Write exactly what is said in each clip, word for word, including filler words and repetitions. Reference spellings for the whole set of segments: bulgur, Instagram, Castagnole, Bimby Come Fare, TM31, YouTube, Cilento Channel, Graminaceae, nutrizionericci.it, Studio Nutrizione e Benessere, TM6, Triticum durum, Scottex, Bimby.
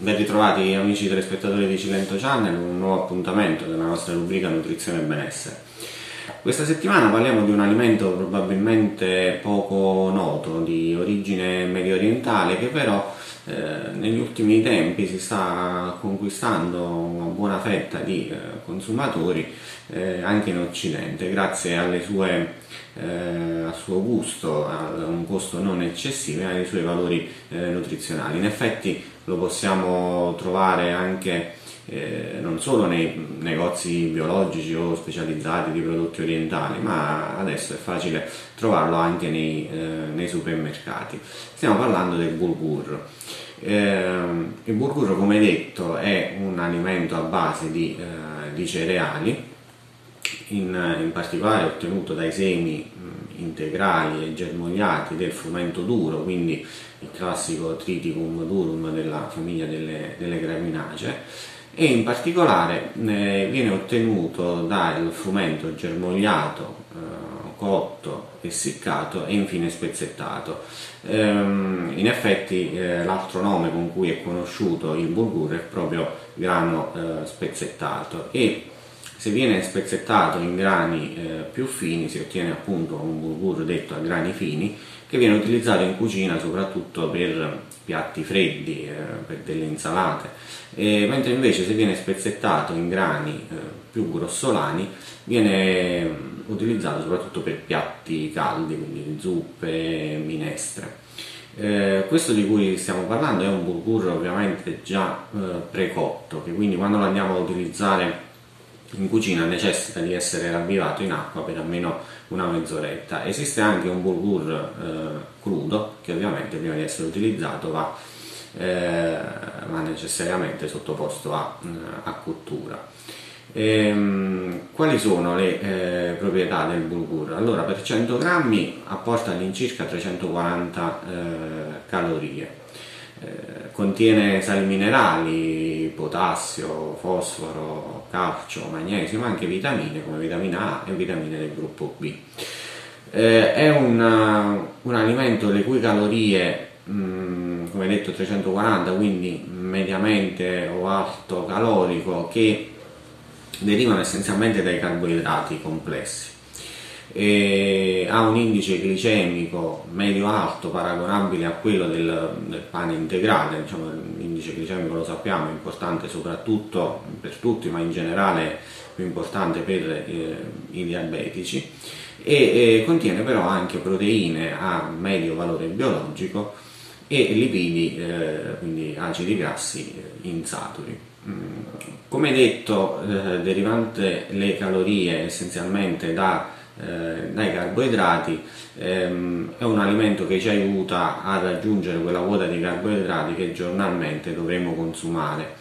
Ben ritrovati amici telespettatori di Cilento Channel, un nuovo appuntamento della nostra rubrica Nutrizione e Benessere. Questa settimana parliamo di un alimento probabilmente poco noto, di origine medio orientale, che però eh, negli ultimi tempi si sta conquistando una buona fetta di eh, consumatori eh, anche in Occidente, grazie alle sue, eh, al suo gusto, a un costo non eccessivo e ai suoi valori eh, nutrizionali. In effetti lo possiamo trovare anche eh, non solo nei negozi biologici o specializzati di prodotti orientali, ma adesso è facile trovarlo anche nei, eh, nei supermercati. Stiamo parlando del bulgur. Eh, il bulgur, come detto, è un alimento a base di, eh, di cereali, in, in particolare ottenuto dai semi integrali e germogliati del frumento duro, quindi il classico Triticum durum della famiglia delle, delle Graminaceae, e in particolare eh, viene ottenuto dal frumento germogliato, eh, cotto, essiccato e infine spezzettato. Ehm, in effetti eh, l'altro nome con cui è conosciuto il bulgur è proprio grano eh, spezzettato, e se viene spezzettato in grani eh, più fini si ottiene appunto un bulgur detto a grani fini, che viene utilizzato in cucina soprattutto per piatti freddi, eh, per delle insalate, e, mentre invece se viene spezzettato in grani eh, più grossolani viene utilizzato soprattutto per piatti caldi, quindi zuppe, minestre. Eh, questo di cui stiamo parlando è un bulgur ovviamente già eh, precotto, che quindi quando lo andiamo a utilizzare in cucina necessita di essere ravvivato in acqua per almeno una mezz'oretta. Esiste anche un bulgur eh, crudo, che ovviamente prima di essere utilizzato va, eh, va necessariamente sottoposto a, a cottura. Ehm, quali sono le eh, proprietà del bulgur? Allora, per cento grammi apporta all'incirca trecentoquaranta eh, calorie, eh, contiene sali minerali, potassio, fosforo, calcio, magnesio, ma anche vitamine come vitamina A e vitamine del gruppo B. Eh, è una, un alimento le cui calorie, mh, come detto, trecentoquaranta, quindi mediamente o alto calorico, che derivano essenzialmente dai carboidrati complessi. E ha un indice glicemico medio-alto paragonabile a quello del, del pane integrale. Diciamo, l'indice glicemico lo sappiamo è importante soprattutto per tutti, ma in generale è più importante per eh, i diabetici, e eh, contiene però anche proteine a medio valore biologico e lipidi, eh, quindi acidi grassi insaturi. Come detto, eh, derivante le calorie essenzialmente da dai carboidrati, ehm, è un alimento che ci aiuta a raggiungere quella quota di carboidrati che giornalmente dovremo consumare,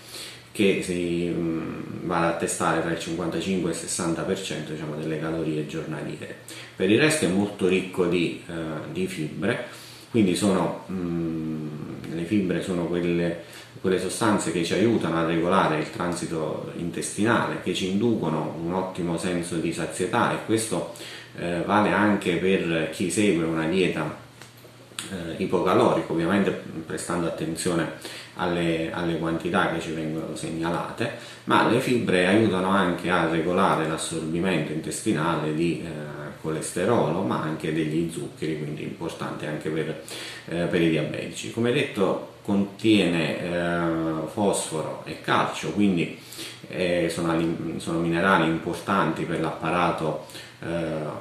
che si mh, va ad attestare tra il cinquantacinque e il sessanta per cento, diciamo, delle calorie giornaliere. Per il resto è molto ricco di, eh, di fibre, quindi sono, mh, le fibre sono quelle, quelle sostanze che ci aiutano a regolare il transito intestinale, che ci inducono un ottimo senso di sazietà, e questo eh, vale anche per chi segue una dieta eh, ipocalorica, ovviamente prestando attenzione alle, alle quantità che ci vengono segnalate, ma le fibre aiutano anche a regolare l'assorbimento intestinale di eh, colesterolo, ma anche degli zuccheri, quindi importante anche per, eh, per i diabetici. Come detto, contiene eh, fosforo e calcio, quindi eh, sono, sono minerali importanti per l'apparato eh,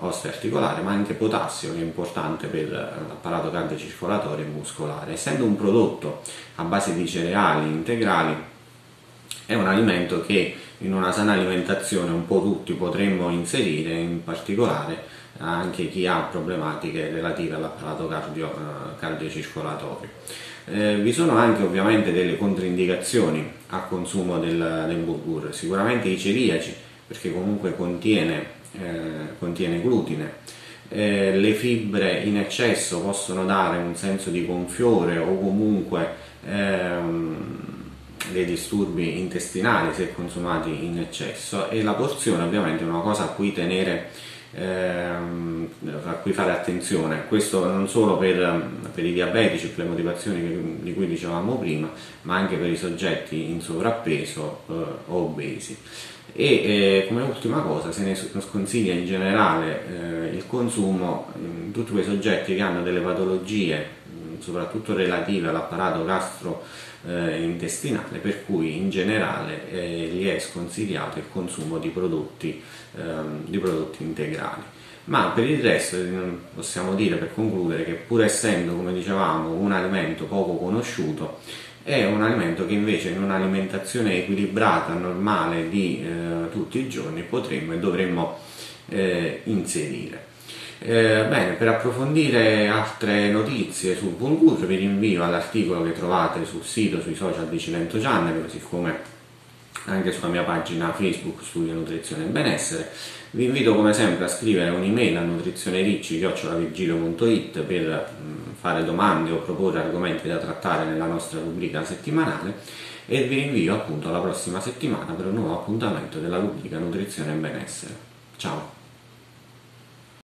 osteoarticolare, ma anche potassio, che è importante per l'apparato cardiocircolatorio e muscolare. Essendo un prodotto a base di cereali integrali, è un alimento che in una sana alimentazione un po' tutti potremmo inserire, in particolare anche chi ha problematiche relative all'apparato cardio, cardiocircolatorio. Eh, vi sono anche ovviamente delle controindicazioni al consumo del, del bulgur, sicuramente i celiaci, perché comunque contiene, eh, contiene glutine, eh, le fibre in eccesso possono dare un senso di gonfiore o comunque ehm, dei disturbi intestinali se consumati in eccesso, e la porzione ovviamente è una cosa a cui tenere ehm, a cui fare attenzione. Questo non solo per, per i diabetici, per le motivazioni di cui dicevamo prima, ma anche per i soggetti in sovrappeso eh, o obesi. E eh, come ultima cosa se ne sconsiglia in generale eh, il consumo in tutti quei soggetti che hanno delle patologie soprattutto relative all'apparato gastrointestinale, eh, per cui in generale eh, gli è sconsigliato il consumo di prodotti, eh, di prodotti integrali. Ma per il resto possiamo dire, per concludere, che pur essendo, come dicevamo, un alimento poco conosciuto, è un alimento che invece in un'alimentazione equilibrata, normale, di eh, tutti i giorni potremmo e dovremmo eh, inserire. Eh, bene, per approfondire altre notizie sul bulgur vi rinvio all'articolo che trovate sul sito, sui social di Cilento Channel, così come anche sulla mia pagina Facebook Studio Nutrizione e Benessere. Vi invito come sempre a scrivere un'email a nutrizionericci punto it per fare domande o proporre argomenti da trattare nella nostra rubrica settimanale, e vi rinvio appunto alla prossima settimana per un nuovo appuntamento della rubrica Nutrizione e Benessere. Ciao!